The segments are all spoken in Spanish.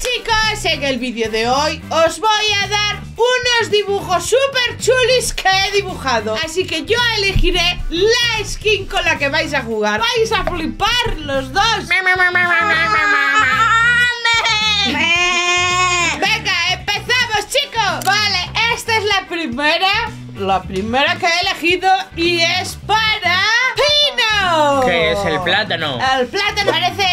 Chicos, en el vídeo de hoy os voy a dar unos dibujos súper chulis que he dibujado. Así que yo elegiré la skin con la que vais a jugar. Vais a flipar los dos. Venga, empezamos, chicos. Vale, esta es la primera que he elegido y es para... ¿Qué es el plátano? El plátano parece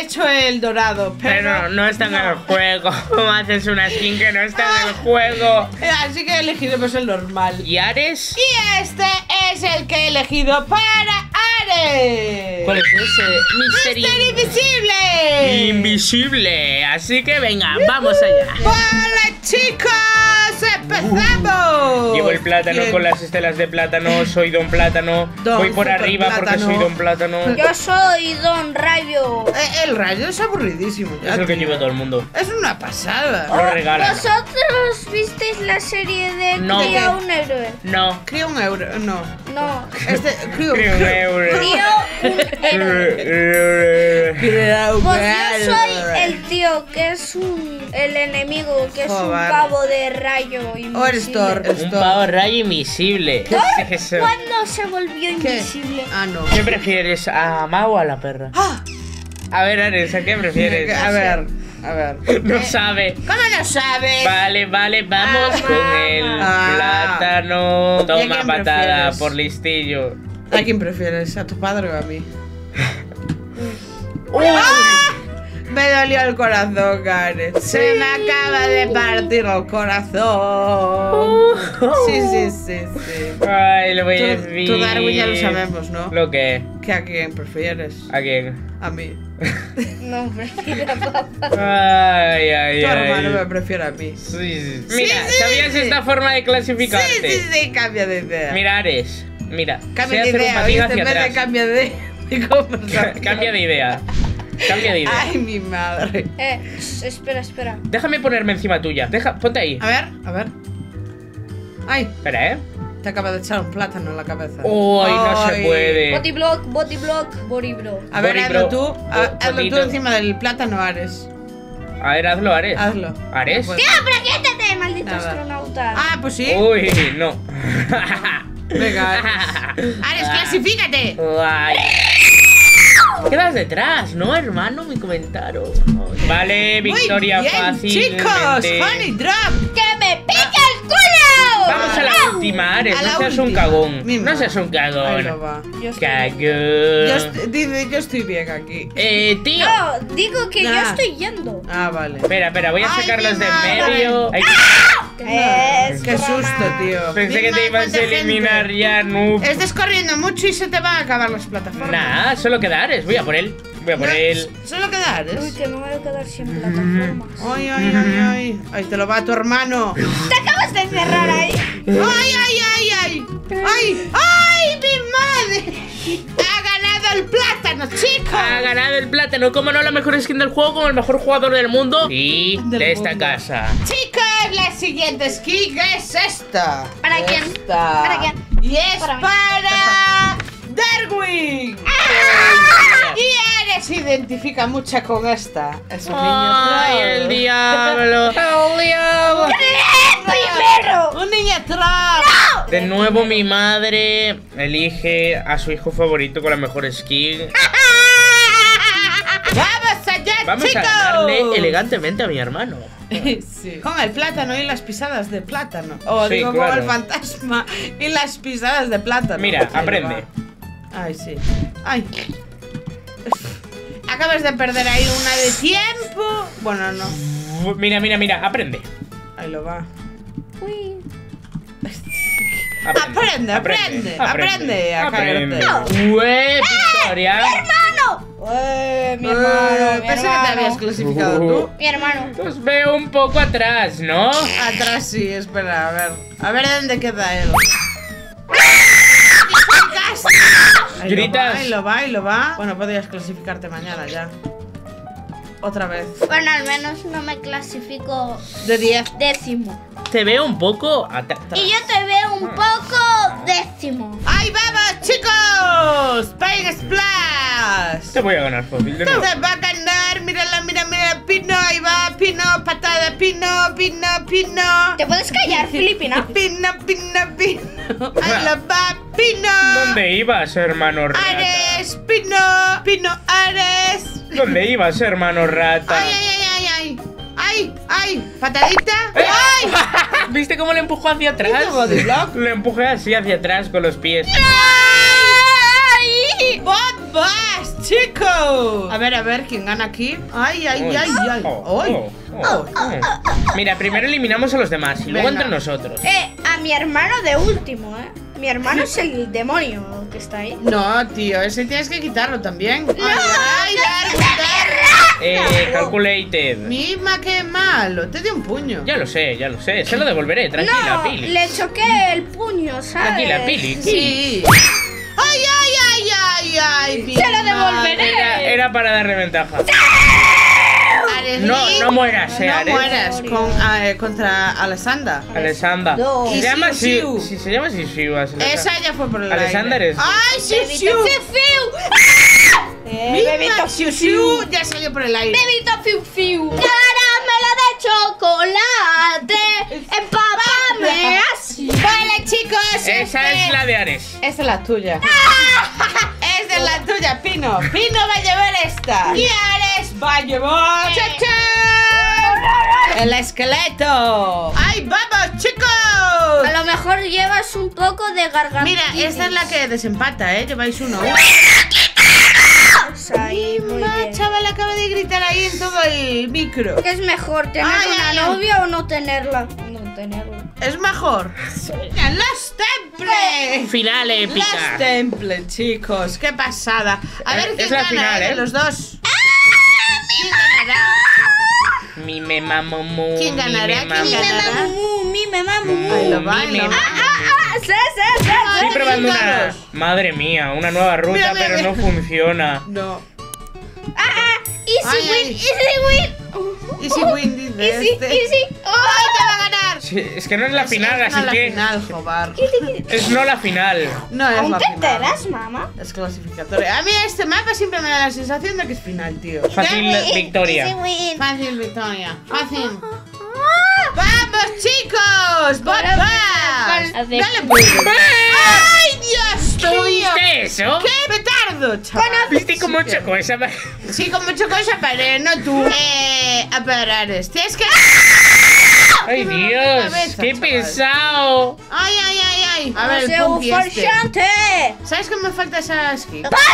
hecho el dorado. Pero no está en el juego. ¿Cómo haces una skin que no está en el juego? Así que elegiremos el normal. ¿Y Ares? Y este es el que he elegido para Ares. ¿Cuál es ese? Mister Invisible. Invisible. Así que venga, vamos allá. ¡Hola, chicos! ¡Empezamos! Llevo el plátano con las estelas de plátano. Soy Don Plátano. Voy por arriba porque soy Don Plátano. Yo soy Don Rayo. El rayo es aburridísimo. Es el que lleva todo el mundo. Es una pasada. Lo regalan. ¿Vosotros visteis la serie de Cría un héroe? No. Cría un héroe. No. No. Cría un héroe. Pues yo soy el tío que es el enemigo, que es un pavo de rayo invisible. Un pavo rayo invisible. ¿Cuándo se volvió invisible? Ah, no. ¿Qué prefieres, a Mau o a la perra? A ver, Ares, ¿a qué prefieres? A ver. No sabe. ¿Cómo no sabe? Vale, vamos con el plátano. Toma patada por listillo. ¿A quién prefieres? ¿A tu padre o a mí? Me dolió el corazón, Karen. Sí. Se me acaba de partir el corazón. Sí. Ay, lo voy a decir. Tú, Darwin, ya lo sabemos, ¿no? ¿Lo qué? ¿Que a quién prefieres? ¿A quién? A mí. No, prefiero a papá. Tu hermano me prefiere a mí. Sí. Mira, ¿sabías esta forma de clasificarte? Sí, cambia de idea. Mira, Ares, mira. Cambia de idea, en vez de cambia de idea. Cambia de idea. Cambia de idea. Ay, mi madre. Espera. Déjame ponerme encima tuya. Ponte ahí. A ver. Ay. Espera, te acaba de echar un plátano en la cabeza. Uy, no se puede. Body block. A ver, hazlo tú encima del plátano, Ares. A ver, hazlo, Ares. Ares. Tío, pero quítate, maldito astronauta. Ah, pues sí. Uy, no. Venga, Ares. Ares, clasifícate. Guay. Quedas detrás, ¿no, hermano? Me comentaron. Vale, victoria fácil. ¡Chicos! ¡Honey Drop! ¡Que me pica el culo! Vamos a la última, Ares. No seas un cagón. No seas un cagón. Cagón. Dice, yo estoy bien aquí. Tío. No, digo que yo estoy yendo. Ah, vale. Espera, voy a sacarlos de en medio. ¡Qué susto, tío! Pensé que te ibas a eliminar ya, noob. Estás corriendo mucho y se te van a acabar las plataformas. Nah, solo queda Ares. Voy a por él. Solo queda Ares. Uy, que me voy a quedar sin plataformas. Ay. Ahí te lo va tu hermano. Te acabas de encerrar ahí. ¡Ay, mi madre! ¡Ha ganado el plátano, chicos! ¡Ha ganado el plátano! ¿Cómo no la mejor skin del juego? Como el mejor jugador del mundo. Y de esta casa. ¡Chicos! La siguiente skin es esta. ¿Para quién? Y es para Darwin. Y Ares se identifica mucho con esta. Es un niño. ¡Ay, el diablo! ¡El diablo! ¡Primero! ¡Un niño troll! De nuevo mi madre elige a su hijo favorito con la mejor skin. ¡Vamos allá, chicos! Vamos a darle elegantemente a mi hermano. Sí. Con el plátano y las pisadas de plátano. Como el fantasma y las pisadas de plátano. Mira, aprende. Ay, sí. Ay. Acabas de perder ahí una de tiempo. Bueno, no. Mira, aprende. Ahí lo va. Uy. Aprende. Ué, Victoria. Mi hermano. Pensé que te habías clasificado tú. Mi hermano. Os veo un poco atrás, ¿no? Atrás sí, espera, a ver. A ver dónde queda él. Ahí gritas. Ahí lo va. Bueno, podrías clasificarte mañana ya. Otra vez. Bueno, al menos no me clasifico de 10. Décimo. Te veo un poco atrás. Y yo te veo un poco décimo. ¡Ahí vamos, chicos! ¡Pain Splash! Te voy a ganar, Fobil. Te va a ganar. Mírala, mira, Pino. Ahí va Pino, Pino, Pino. ¿Te puedes callar, Filipina? Pino, Pino, Pino. Alaba, Pino. ¿Dónde ibas, hermano rata? Ares, Pino, Pino, Ares. ¿Dónde ibas, hermano rata? Ay, ay, ay, ay, ay. Ay, ay, patadita. Ay. ¿Viste cómo le empujó hacia atrás? Le empujé así hacia atrás con los pies. ¡Ay! ¡Bombas, chicos! A ver, ¿quién gana aquí? ¡Ay, ay, ay, ay! Mira, primero eliminamos a los demás y luego entre nosotros. A mi hermano de último, ¿eh? Mi hermano es el demonio que está ahí. No, tío, ese tienes que quitarlo también. ¡Ay, calculated! Misma, que malo, te dio un puño. Ya lo sé, se lo devolveré, tranquila, no, Pili. Le choqué el puño, ¿sabes? Tranquila, Pili. Sí. ¡Ay, ay, ay, ay, ay! ¡Se lo devolveré! Era para darle ventaja. No, no mueras, Ares. No mueras contra Alessandra. Alessandra. Se llama Siu. Si se llama Siu. Esa ya fue por el Alessandra es. ¡Ay, Siu! Bebito Siu Siu ya salió por el aire. Bebito Fiu Fiu. Caramelo de chocolate, empápame así. Vale, chicos. Esa es la de Ares. Esa es la tuya. Esa es la tuya, Pino. Pino va a llevar esta. Y Ares va a llevar el esqueleto. ¡Ay, vamos, chicos! A lo mejor llevas un poco de garganta. Mira, esta es la que desempata, ¿eh? Lleváis uno. Ahí, mi chaval acaba de gritar ahí en todo el micro. ¿Qué es mejor, tener una novia o no tenerla? No tenerla. Es mejor. Sí. Los temples. Final épica. Los temples, chicos. Qué pasada. A ver quién gana, final, los dos. ¿Quién ganará? Mi me mamumu. ¿Quién ganará? Mi mamumu. Mi me mamumu. Ahí lo va, ahí lo va. Estoy probando una... Madre mía, una nueva ruta, pero no funciona. No. Easy win, easy win. Easy win, dice easy. ¡Ay, te va a ganar! Sí, es que no es la final, así que... No es la final, Jobar. Es no la final. No es la final. ¿Aún te enteras, mamá? Es clasificatoria. A mí este mapa siempre me da la sensación de que es final, tío. Fácil victoria. Easy win. Fácil victoria. Fácil. ¡Vamos, chicos! ¡Bombas! ¡Dale, pues! ¡Ay, Dios mío! ¿Qué viste eso? ¡Qué petardo, chaval! ¿Viste cómo chocó esa pared? Sí, como chocó esa pared, no tú. A parares. Tienes que... ¡Ay, Dios! Cabeza, ¡qué pesado! ¡Ay, ay, ay, ay! A ver, el punky este. ¿Sabes qué me falta esa skin? ¡Pase!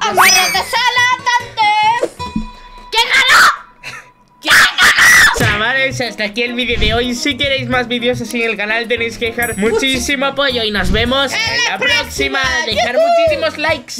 ¡Amarrate a la tante! ¿Quién ganó? ¿Quién ganó? Chavales, hasta aquí el vídeo de hoy. Si queréis más vídeos así en el canal, tenéis que dejar muchísimo apoyo y nos vemos en la próxima. Dejar muchísimos likes.